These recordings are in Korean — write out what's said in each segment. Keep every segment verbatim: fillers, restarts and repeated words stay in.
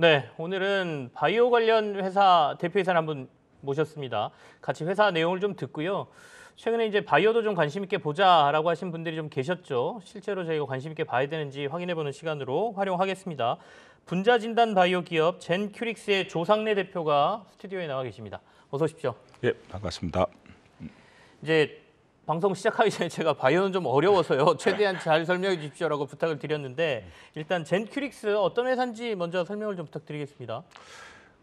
네, 오늘은 바이오 관련 회사 대표이사를 한번 모셨습니다. 같이 회사 내용을 좀 듣고요. 최근에 이제 바이오도 좀 관심 있게 보자라고 하신 분들이 좀 계셨죠. 실제로 저희가 관심 있게 봐야 되는지 확인해보는 시간으로 활용하겠습니다. 분자진단 바이오 기업 젠큐릭스의 조상래 대표가 스튜디오에 나와 계십니다. 어서 오십시오. 예, 반갑습니다. 이제 방송 시작하기 전에 제가 바이오는 좀 어려워서요. 최대한 잘 설명해 주십시오라고 부탁을 드렸는데 일단 젠큐릭스 어떤 회사인지 먼저 설명을 좀 부탁드리겠습니다.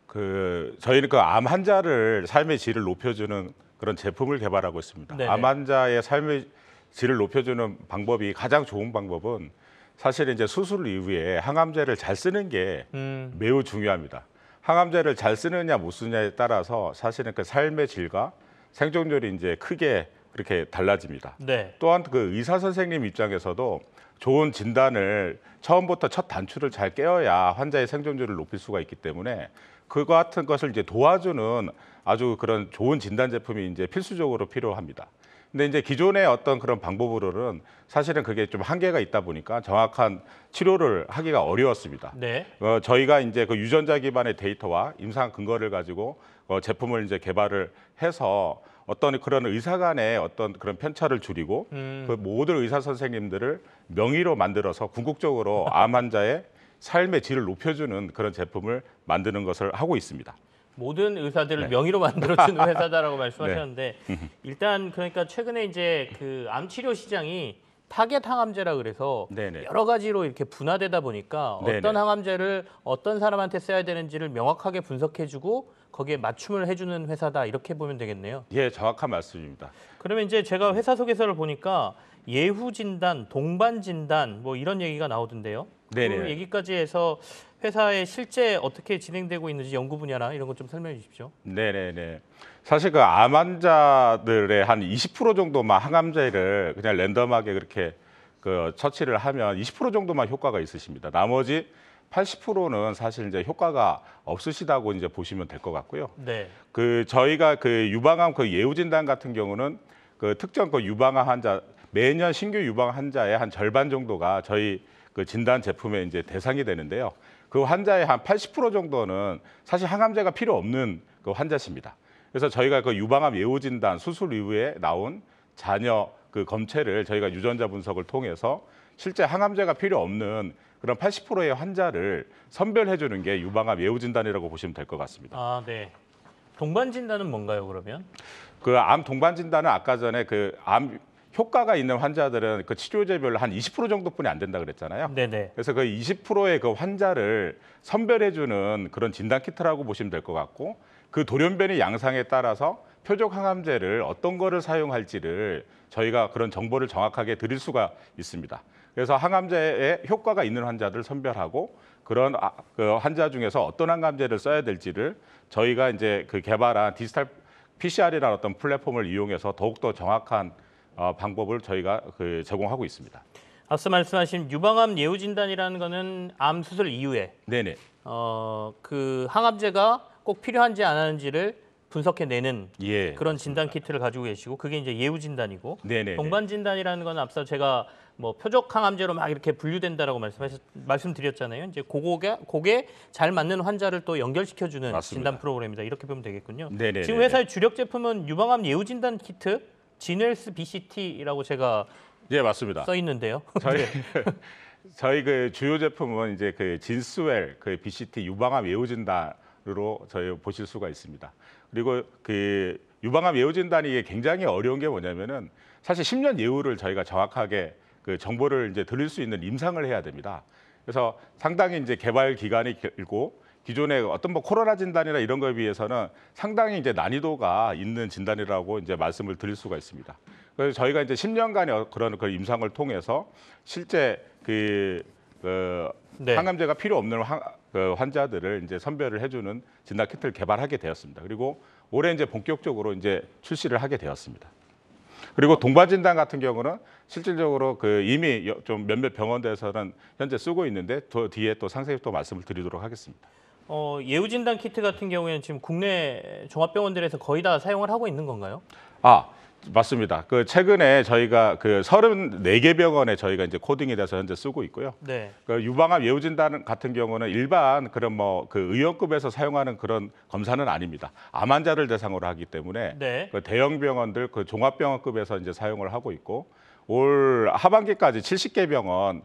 그 저희는 그 암 환자를 삶의 질을 높여주는 그런 제품을 개발하고 있습니다. 네네. 암 환자의 삶의 질을 높여주는 방법이 가장 좋은 방법은 사실 이제 수술 이후에 항암제를 잘 쓰는 게 음. 매우 중요합니다. 항암제를 잘 쓰느냐 못 쓰느냐에 따라서 사실은 그 삶의 질과 생존율이 이제 크게 그렇게 달라집니다. 네. 또한 그 의사 선생님 입장에서도 좋은 진단을 처음부터 첫 단추를 잘 깨어야 환자의 생존율을 높일 수가 있기 때문에 그와 같은 것을 이제 도와주는 아주 그런 좋은 진단 제품이 이제 필수적으로 필요합니다. 근데 이제 기존의 어떤 그런 방법으로는 사실은 그게 좀 한계가 있다 보니까 정확한 치료를 하기가 어려웠습니다. 네. 어, 저희가 이제 그 유전자 기반의 데이터와 임상 근거를 가지고 어, 제품을 이제 개발을 해서 어떤 그런 의사 간의 어떤 그런 편차를 줄이고 음. 그 모든 의사 선생님들을 명의로 만들어서 궁극적으로 암 환자의 삶의 질을 높여주는 그런 제품을 만드는 것을 하고 있습니다. 모든 의사들을 네. 명의로 만들어주는 회사다라고 말씀하셨는데 네. 일단 그러니까 최근에 이제 그 암 치료 시장이 타겟 항암제라 그래서 네네. 여러 가지로 이렇게 분화되다 보니까 네네. 어떤 항암제를 어떤 사람한테 써야 되는지를 명확하게 분석해주고 거기에 맞춤을 해주는 회사다 이렇게 보면 되겠네요. 예, 정확한 말씀입니다. 그러면 이제 제가 회사 소개서를 보니까 예후 진단, 동반 진단 뭐 이런 얘기가 나오던데요. 네네. 그 얘기까지 해서 회사의 실제 어떻게 진행되고 있는지 연구 분야나 이런 것 좀 설명해 주십시오. 네네네. 사실 그 암 환자들의 한 이십 퍼센트 정도만 항암제를 그냥 랜덤하게 그렇게 그 처치를 하면 이십 퍼센트 정도만 효과가 있으십니다. 나머지 팔십 퍼센트는 사실 이제 효과가 없으시다고 이제 보시면 될 것 같고요. 네. 그 저희가 그 유방암 그 예후 진단 같은 경우는 그 특정 그 유방암 환자 매년 신규 유방 환자의 한 절반 정도가 저희 그 진단 제품의 이제 대상이 되는데요. 그 환자의 한 팔십 퍼센트 정도는 사실 항암제가 필요 없는 그 환자십니다. 그래서 저희가 그 유방암 예후 진단 수술 이후에 나온 잔여 그 검체를 저희가 유전자 분석을 통해서 실제 항암제가 필요 없는 그런 팔십 퍼센트의 환자를 선별해 주는 게 유방암 예후 진단이라고 보시면 될 것 같습니다. 아, 네. 동반 진단은 뭔가요, 그러면? 그 암 동반 진단은 아까 전에 그 암 효과가 있는 환자들은 그 치료제별로 한 이십 퍼센트 정도뿐이 안 된다 그랬잖아요. 네네. 그래서 그 이십 퍼센트의 그 환자를 선별해주는 그런 진단 키트라고 보시면 될 것 같고 그 돌연변이 양상에 따라서 표적 항암제를 어떤 거를 사용할지를 저희가 그런 정보를 정확하게 드릴 수가 있습니다. 그래서 항암제의 효과가 있는 환자들을 선별하고 그런 아, 그 환자 중에서 어떤 항암제를 써야 될지를 저희가 이제 그 개발한 디지털 피씨알이라는 어떤 플랫폼을 이용해서 더욱더 정확한 어, 방법을 저희가 그 제공하고 있습니다. 앞서 말씀하신 유방암 예후 진단이라는 거는 암 수술 이후에 네네. 어, 그 항암제가 꼭 필요한지 안 하는지를 분석해내는 예, 그런 진단 키트를 가지고 계시고 그게 이제 예후 진단이고 네네네. 동반 진단이라는 건 앞서 제가 뭐 표적 항암제로 막 이렇게 분류된다라고 말씀하셨, 말씀드렸잖아요. 이제 그거가 그게 잘 맞는 환자를 또 연결시켜 주는 진단 프로그램이다. 이렇게 보면 되겠군요. 네네네네. 지금 회사의 주력 제품은 유방암 예후 진단 키트 진웰스 비씨티라고 제가 예, 맞습니다. 써 있는데요. 저희 저희 그 주요 제품은 이제 그 진스웰 그 비씨티 유방암 예후 진단으로 저희 보실 수가 있습니다. 그리고 그 유방암 예후 진단이 이게 굉장히 어려운 게 뭐냐면은 사실 십 년 예후를 저희가 정확하게 그 정보를 이제 드릴 수 있는 임상을 해야 됩니다. 그래서 상당히 이제 개발 기간이 길고 기존의 어떤 뭐 코로나 진단이나 이런 거에 비해서는 상당히 이제 난이도가 있는 진단이라고 이제 말씀을 드릴 수가 있습니다. 그래서 저희가 이제 십 년간의 그런 그 임상을 통해서 실제 그, 그 네. 항암제가 필요 없는 화, 그 환자들을 이제 선별을 해주는 진단 키트를 개발하게 되었습니다. 그리고 올해 이제 본격적으로 이제 출시를 하게 되었습니다. 그리고 동반 진단 같은 경우는 실질적으로 그 이미 좀 몇몇 병원들에서는 현재 쓰고 있는데 더 뒤에 또 상세히 또 말씀을 드리도록 하겠습니다. 어, 예후 진단 키트 같은 경우에는 지금 국내 종합병원들에서 거의 다 사용을 하고 있는 건가요? 아, 맞습니다. 그 최근에 저희가 그 서른네 개 병원에 저희가 이제 코딩이 돼서 현재 쓰고 있고요. 네. 그 유방암 예후 진단 같은 경우는 일반 그런 뭐 그 의원급에서 사용하는 그런 검사는 아닙니다. 암 환자를 대상으로 하기 때문에 네. 그 대형 병원들 그 종합병원급에서 이제 사용을 하고 있고 올 하반기까지 칠십 개 병원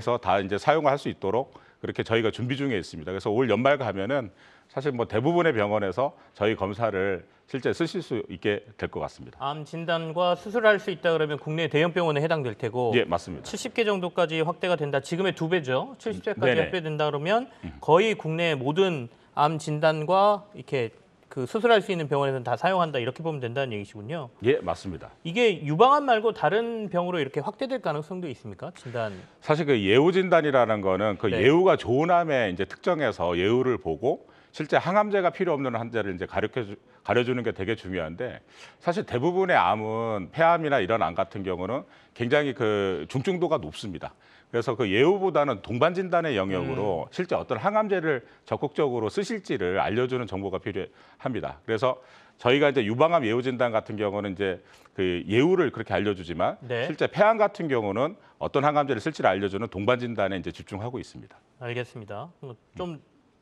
그에서 다 이제 사용을 할 수 있도록 그렇게 저희가 준비 중에 있습니다. 그래서 올 연말 가면은 사실 뭐 대부분의 병원에서 저희 검사를 실제 쓰실 수 있게 될 것 같습니다. 암 진단과 수술할 수 있다 그러면 국내 대형 병원에 해당될 테고, 예, 맞습니다. 칠십 개 정도까지 확대가 된다. 지금의 두 배죠. 칠십 개까지 확대된다 그러면 거의 국내 모든 암 진단과 이렇게 그 수술할 수 있는 병원에서는 다 사용한다 이렇게 보면 된다는 얘기시군요. 예, 맞습니다. 이게 유방암 말고 다른 병으로 이렇게 확대될 가능성도 있습니까? 진단. 사실 그 예후 진단이라는 거는 그 네. 예후가 좋은 암에 이제 특정해서 예후를 보고. 실제 항암제가 필요 없는 환자를 이제 가려주, 가려주는 게 되게 중요한데 사실 대부분의 암은 폐암이나 이런 암 같은 경우는 굉장히 그 중증도가 높습니다. 그래서 그 예후보다는 동반 진단의 영역으로 음. 실제 어떤 항암제를 적극적으로 쓰실지를 알려주는 정보가 필요합니다. 그래서 저희가 이제 유방암 예후 진단 같은 경우는 이제 그 예후를 그렇게 알려주지만 네. 실제 폐암 같은 경우는 어떤 항암제를 쓸지를 알려주는 동반 진단에 이제 집중하고 있습니다. 알겠습니다. 좀 음.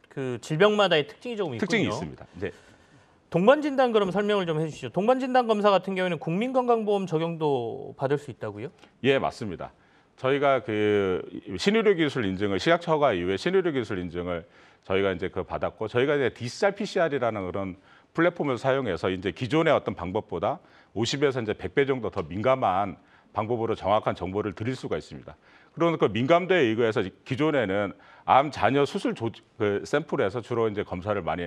그 질병마다의 특징이 조금 있군요. 특징이 있습니다. 네. 동반 진단 그럼 설명을 좀 해주시죠. 동반 진단 검사 같은 경우에는 국민건강보험 적용도 받을 수 있다고요? 예, 맞습니다. 저희가 그 신의료기술 인증을 식약처가 이후에 신의료기술 인증을 저희가 이제 그 받았고 저희가 이제 디지털 피씨알이라는 그런 플랫폼을 사용해서 이제 기존의 어떤 방법보다 오십에서 이제 백 배 정도 더 민감한 방법으로 정확한 정보를 드릴 수가 있습니다. 그러니까 민감도에 의거해서 기존에는 암 잔여 수술 조, 그 샘플에서 주로 이제 검사를 많이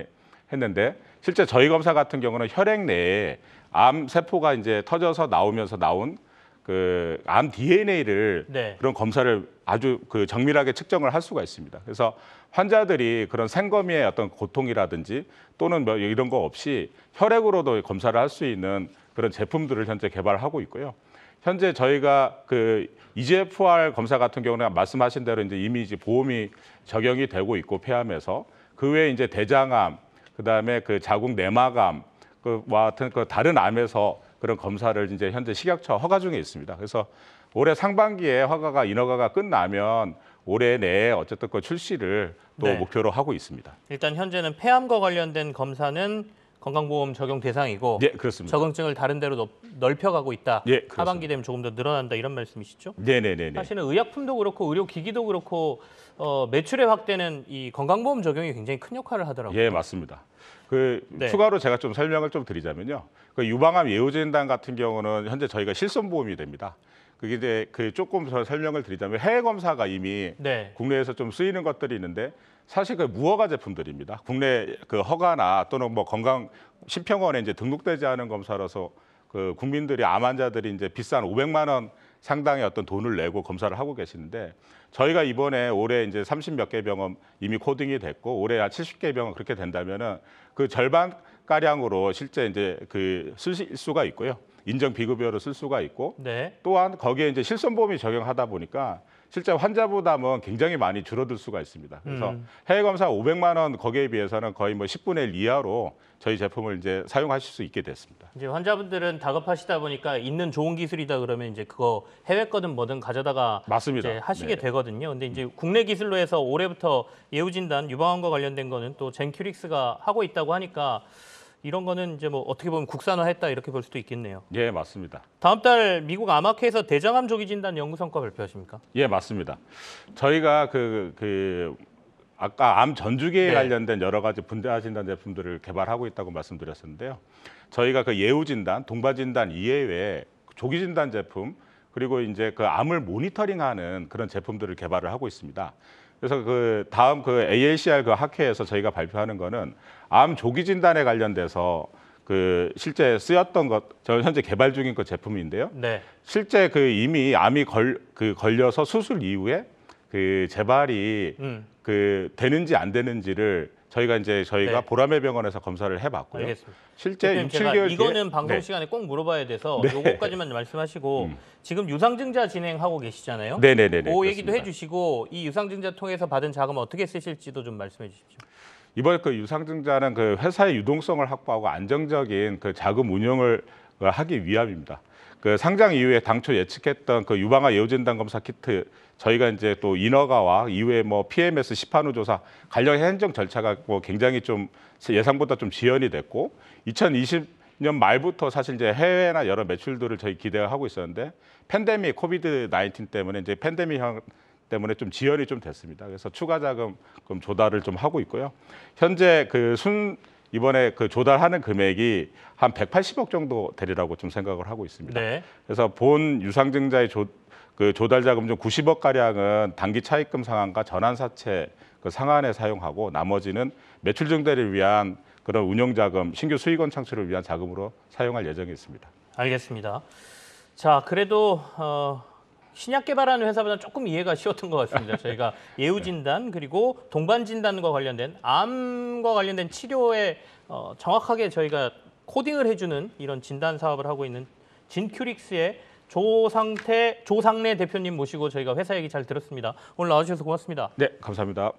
했는데 실제 저희 검사 같은 경우는 혈액 내에 암 세포가 이제 터져서 나오면서 나온 그 암 디엔에이를 네. 그런 검사를 아주 그 정밀하게 측정을 할 수가 있습니다. 그래서 환자들이 그런 생검의 어떤 고통이라든지 또는 뭐 이런 거 없이 혈액으로도 검사를 할 수 있는 그런 제품들을 현재 개발하고 있고요. 현재 저희가 그 이지에프알 검사 같은 경우는 말씀하신 대로 이제 이미 이제 보험이 적용이 되고 있고 폐암에서 그 외에 이제 대장암, 그 다음에 그 자궁 내막암, 그와 같은 그 다른 암에서 그런 검사를 이제 현재 식약처 허가 중에 있습니다. 그래서 올해 상반기에 허가가 인허가가 끝나면 올해 내에 어쨌든 그 출시를 또 네. 목표로 하고 있습니다. 일단 현재는 폐암과 관련된 검사는 건강보험 적용 대상이고 예, 그렇습니다. 적응증을 다른 데로 넓혀가고 있다. 예, 하반기 되면 조금 더 늘어난다 이런 말씀이시죠? 네네네. 사실은 의약품도 그렇고 의료기기도 그렇고 어, 매출의 확대는 이 건강보험 적용이 굉장히 큰 역할을 하더라고요. 예, 맞습니다. 그 네. 추가로 제가 좀 설명을 좀 드리자면요. 그 유방암 예후 진단 같은 경우는 현재 저희가 실손보험이 됩니다. 그게 이제 그 조금 더 설명을 드리자면 해외 검사가 이미 네. 국내에서 좀 쓰이는 것들이 있는데 사실 그 무허가 제품들입니다. 국내 그 허가나 또는 뭐 건강 심평원에 이제 등록되지 않은 검사라서 그 국민들이 암 환자들이 이제 비싼 오백만 원 상당의 어떤 돈을 내고 검사를 하고 계시는데 저희가 이번에 올해 이제 삼십 몇 개 병원 이미 코딩이 됐고 올해 한 칠십 개 병원 그렇게 된다면은 그 절반 가량으로 실제 이제 그 쓰실 수가 있고요. 인정 비급여로 쓸 수가 있고 네. 또한 거기에 이제 실손보험이 적용하다 보니까 실제 환자 부담은 굉장히 많이 줄어들 수가 있습니다. 그래서 음. 해외 검사 오백만 원 거기에 비해서는 거의 뭐 십분의 일 이하로 저희 제품을 이제 사용하실 수 있게 됐습니다. 이제 환자분들은 다급하시다 보니까 있는 좋은 기술이다 그러면 이제 그거 해외 거든 뭐든 가져다가 맞습니다. 이제 하시게 네. 되거든요. 근데 이제 국내 기술로 해서 올해부터 예후 진단 유방암과 관련된 거는 또 젠큐릭스가 하고 있다고 하니까 이런 거는 이제 뭐 어떻게 보면 국산화했다 이렇게 볼 수도 있겠네요. 예, 맞습니다. 다음 달 미국 암학회에서 대장암 조기 진단 연구 성과 발표하십니까? 예, 맞습니다. 저희가 그, 그 아까 암 전주기에 네. 관련된 여러 가지 분자 진단 제품들을 개발하고 있다고 말씀드렸었는데요. 저희가 그 예후 진단, 동반 진단 이외에 조기 진단 제품 그리고 이제 그 암을 모니터링하는 그런 제품들을 개발을 하고 있습니다. 그래서 그 다음 그 에이에이씨알 그 학회에서 저희가 발표하는 거는 암 조기 진단에 관련돼서 그 실제 쓰였던 것, 저 현재 개발 중인 그 제품인데요. 네. 실제 그 이미 암이 걸, 그 걸려서 수술 이후에 그 재발이 음. 그 되는지 안 되는지를 저희가 이제 저희가 네. 보라매 병원에서 검사를 해봤고요. 알겠습니다. 실제 육, 칠 개월 이거는 방송 네. 시간에 꼭 물어봐야 돼서 네. 요거까지만 말씀하시고 음. 지금 유상증자 진행하고 계시잖아요. 네네네. 그 얘기도 해주시고 이 유상증자 통해서 받은 자금을 어떻게 쓰실지도 좀 말씀해 주십시오. 이번 그 유상증자는 그 회사의 유동성을 확보하고 안정적인 그 자금 운용을 하기 위함입니다. 그 상장 이후에 당초 예측했던 그 유방암 예후진단 검사 키트, 저희가 이제 또 인허가와 이후에 뭐 피엠에스 시판후 조사 관련 행정 절차가 뭐 굉장히 좀 예상보다 좀 지연이 됐고, 이천이십 년 말부터 사실 이제 해외나 여러 매출들을 저희 기대하고 있었는데 팬데믹 코비드 나인틴 때문에 이제 팬데믹 때문에 좀 지연이 좀 됐습니다. 그래서 추가 자금 조달을 좀 하고 있고요. 현재 그 순 이번에 그 조달하는 금액이 한 백팔십억 정도 되리라고 좀 생각을 하고 있습니다. 네. 그래서 본 유상증자의 조, 그 조달 자금 중 구십억 가량은 단기 차입금 상환과 전환 사채 그 상환에 사용하고, 나머지는 매출 증대를 위한 그런 운영 자금, 신규 수익원 창출을 위한 자금으로 사용할 예정이 있습니다. 알겠습니다. 자, 그래도 어... 신약 개발하는 회사보다 조금 이해가 쉬웠던 것 같습니다. 저희가 예후진단 그리고 동반진단과 관련된 암과 관련된 치료에 어, 정확하게 저희가 코딩을 해주는 이런 진단 사업을 하고 있는 젠큐릭스의 조상태, 조상래 대표님 모시고 저희가 회사 얘기 잘 들었습니다. 오늘 나와주셔서 고맙습니다. 네, 감사합니다.